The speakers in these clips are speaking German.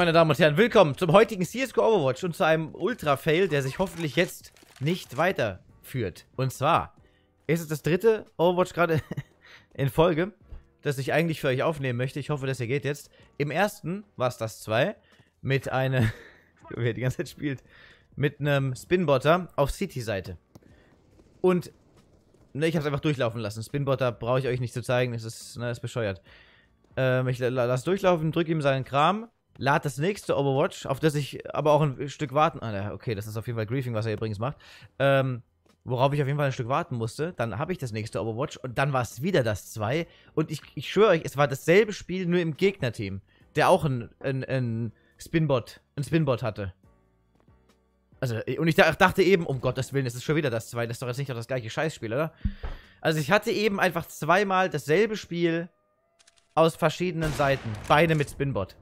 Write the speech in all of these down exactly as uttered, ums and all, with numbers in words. meine Damen und Herren, willkommen zum heutigen C S G O Overwatch und zu einem Ultra-Fail, der sich hoffentlich jetzt nicht weiterführt. Und zwar ist es das dritte Overwatch gerade in Folge, das ich eigentlich für euch aufnehmen möchte. Ich hoffe, dass ihr geht jetzt. Im ersten war es das zwei mit einer, wer die ganze Zeit spielt, mit einem Spinbotter auf City-Seite. Und ne, ich habe es einfach durchlaufen lassen. Spinbotter brauche ich euch nicht zu zeigen, es ist, ne, ist bescheuert. Ich lasse durchlaufen, drücke ihm seinen Kram, lade das nächste Overwatch, auf das ich aber auch ein Stück warten... Ah, okay, das ist auf jeden Fall Griefing, was er übrigens macht. Ähm, worauf ich auf jeden Fall ein Stück warten musste. Dann habe ich das nächste Overwatch und dann war es wieder das zwei. Und ich, ich schwöre euch, es war dasselbe Spiel, nur im Gegnerteam, der auch ein, ein, ein Spinbot, ein Spinbot hatte. Also, und ich dachte eben, um Gottes Willen, es ist schon wieder das zwei. Das ist doch jetzt nicht das gleiche Scheißspiel, oder? Also ich hatte eben einfach zweimal dasselbe Spiel... aus verschiedenen Seiten. Beide mit Spinbot.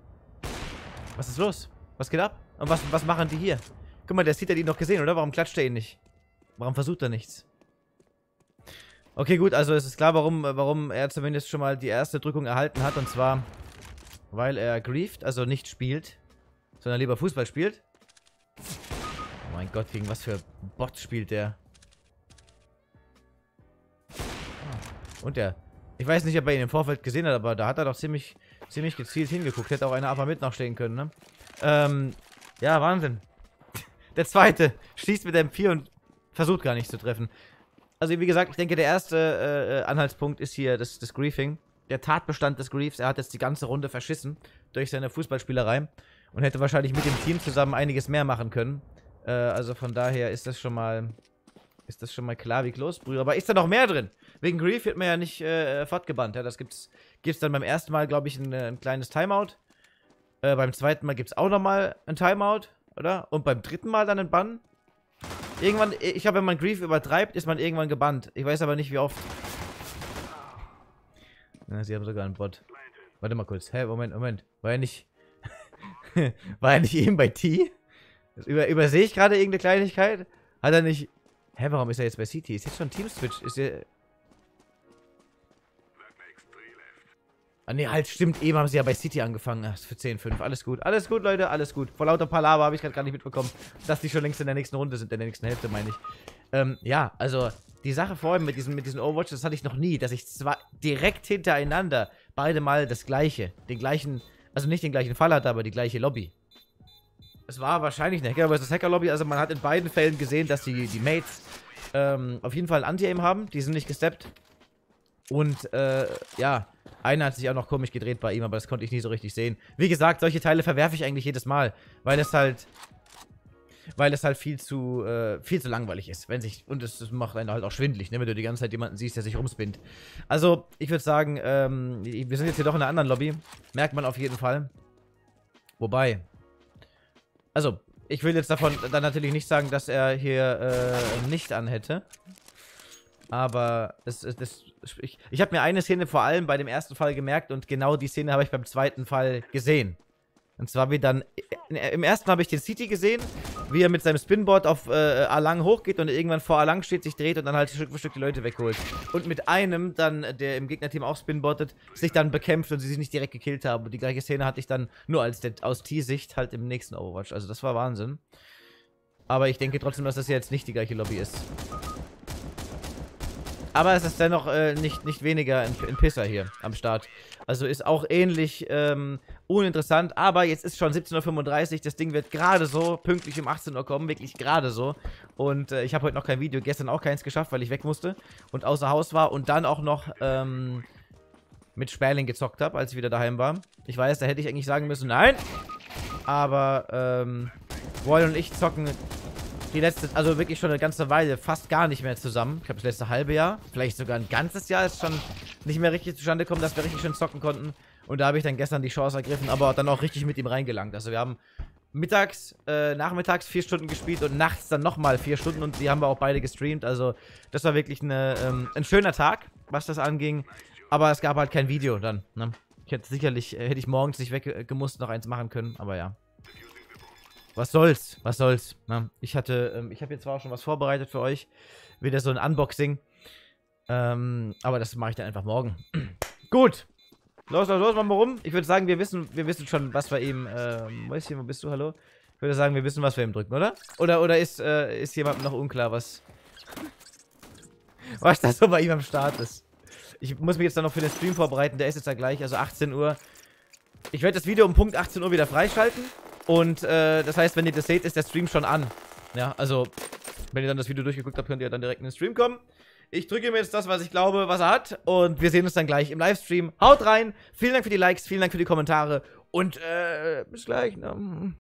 Was ist los? Was geht ab? Und was, was machen die hier? Guck mal, der Seed hat ihn doch gesehen, oder? Warum klatscht er ihn nicht? Warum versucht er nichts? Okay, gut, also es ist klar, warum, warum er zumindest schon mal die erste Drückung erhalten hat. Und zwar, weil er grieft, also nicht spielt, sondern lieber Fußball spielt. Oh mein Gott, gegen was für Bot spielt der? Und der... Ich weiß nicht, ob er ihn im Vorfeld gesehen hat, aber da hat er doch ziemlich, ziemlich gezielt hingeguckt. Hätte auch einer aber mit noch stehen können, ne? Ähm, ja, Wahnsinn. Der zweite schießt mit der M vier und versucht gar nicht zu treffen. Also wie gesagt, ich denke, der erste äh, Anhaltspunkt ist hier das, das Griefing. Der Tatbestand des Griefs. Er hat jetzt die ganze Runde verschissen durch seine Fußballspielerei und hätte wahrscheinlich mit dem Team zusammen einiges mehr machen können. Äh, also von daher ist das schon mal... Ist das schon mal klar wie Klosbrühe? Aber ist da noch mehr drin? Wegen Grief wird man ja nicht äh, fortgebannt. Ja? Das gibt's, gibt's dann beim ersten Mal, glaube ich, ein, ein kleines Timeout. Äh, beim zweiten Mal gibt es auch nochmal ein Timeout, oder? Und beim dritten Mal dann ein Bann. Irgendwann, ich glaube, wenn man Grief übertreibt, ist man irgendwann gebannt. Ich weiß aber nicht, wie oft. Ja, sie haben sogar einen Bot. Warte mal kurz. Hä, Moment, Moment. War er nicht... War er nicht eben bei T? Über, übersehe ich gerade irgendeine Kleinigkeit? Hat er nicht... Hä, hey, warum ist er jetzt bei City? Ist jetzt schon Team-Switch? Ist er... Ah, ne, halt, stimmt. Eben haben sie ja bei City angefangen. Ach, für zehn fünf. Alles gut. Alles gut, Leute. Alles gut. Vor lauter Palaver habe ich gerade gar nicht mitbekommen, dass die schon längst in der nächsten Runde sind. In der nächsten Hälfte, meine ich. Ähm, ja, also, die Sache vorhin mit diesen, mit diesen Overwatch, das hatte ich noch nie, dass ich zwar direkt hintereinander beide mal das Gleiche, den gleichen, also nicht den gleichen Fall hatte, aber die gleiche Lobby. Es war wahrscheinlich eine Hacker, aber es ist das Hacker-Lobby. Also man hat in beiden Fällen gesehen, dass die, die Mates ähm, auf jeden Fall ein Anti-Aim haben. Die sind nicht gesteppt. Und äh, ja, einer hat sich auch noch komisch gedreht bei ihm, aber das konnte ich nie so richtig sehen. Wie gesagt, solche Teile verwerfe ich eigentlich jedes Mal, weil es halt, weil es halt viel zu, äh, viel zu langweilig ist. Wenn sich, und es, es macht einen halt auch schwindelig, ne, wenn du die ganze Zeit jemanden siehst, der sich rumspinnt. Also ich würde sagen, ähm, wir sind jetzt hier doch in einer anderen Lobby. Merkt man auf jeden Fall. Wobei... Also, ich will jetzt davon dann natürlich nicht sagen, dass er hier äh, nicht an hätte. Aber es, es, es, ich, ich habe mir eine Szene vor allem bei dem ersten Fall gemerkt und genau die Szene habe ich beim zweiten Fall gesehen. Und zwar wie dann, im ersten habe ich den City gesehen, wie er mit seinem Spinboard auf äh, Alang hochgeht und irgendwann vor Alang steht, sich dreht und dann halt Stück für Stück die Leute wegholt. Und mit einem dann, der im Gegnerteam auch Spinboardet, sich dann bekämpft und sie sich nicht direkt gekillt haben. Und die gleiche Szene hatte ich dann nur als der, aus T-Sicht halt im nächsten Overwatch. Also das war Wahnsinn. Aber ich denke trotzdem, dass das jetzt nicht die gleiche Lobby ist. Aber es ist dennoch äh, nicht, nicht weniger ein, ein Pisser hier am Start. Also ist auch ähnlich ähm, uninteressant. Aber jetzt ist schon siebzehn Uhr fünfunddreißig. Das Ding wird gerade so pünktlich um achtzehn Uhr kommen. Wirklich gerade so. Und äh, ich habe heute noch kein Video. Gestern auch keins geschafft, weil ich weg musste. Und außer Haus war. Und dann auch noch ähm, mit Sperling gezockt habe, als ich wieder daheim war. Ich weiß, da hätte ich eigentlich sagen müssen, nein. Aber ähm, Royal und ich zocken... Die letzte, also wirklich schon eine ganze Weile, fast gar nicht mehr zusammen. Ich glaube, das letzte halbe Jahr, vielleicht sogar ein ganzes Jahr, ist schon nicht mehr richtig zustande gekommen, dass wir richtig schön zocken konnten. Und da habe ich dann gestern die Chance ergriffen, aber dann auch richtig mit ihm reingelangt. Also wir haben mittags, äh, nachmittags vier Stunden gespielt und nachts dann nochmal vier Stunden. Und die haben wir auch beide gestreamt. Also das war wirklich eine, ähm, ein schöner Tag, was das anging. Aber es gab halt kein Video dann. Ne? Ich hätte sicherlich, äh, hätte ich morgens nicht weggemusst, noch eins machen können, aber ja. Was soll's? Was soll's? Na, ich hatte, ähm, ich habe jetzt zwar auch schon was vorbereitet für euch. Wieder so ein Unboxing. Ähm, aber das mache ich dann einfach morgen. Gut. Los, los, los, machen wir rum. Ich würde sagen, wir wissen, wir wissen schon, was wir eben. Ähm, Mäuschen, wo bist du? Hallo? Ich würde sagen, wir wissen, was wir eben drücken, oder? Oder, oder ist, äh, ist jemand noch unklar, was. Was das so bei ihm am Start ist. Ich muss mich jetzt dann noch für den Stream vorbereiten, der ist jetzt da gleich, also achtzehn Uhr. Ich werde das Video um Punkt achtzehn Uhr wieder freischalten. Und äh, das heißt, wenn ihr das seht, ist der Stream schon an. Ja, also, wenn ihr dann das Video durchgeguckt habt, könnt ihr dann direkt in den Stream kommen. Ich drücke mir jetzt das, was ich glaube, was er hat. Und wir sehen uns dann gleich im Livestream. Haut rein. Vielen Dank für die Likes, vielen Dank für die Kommentare. Und äh, bis gleich. Ne?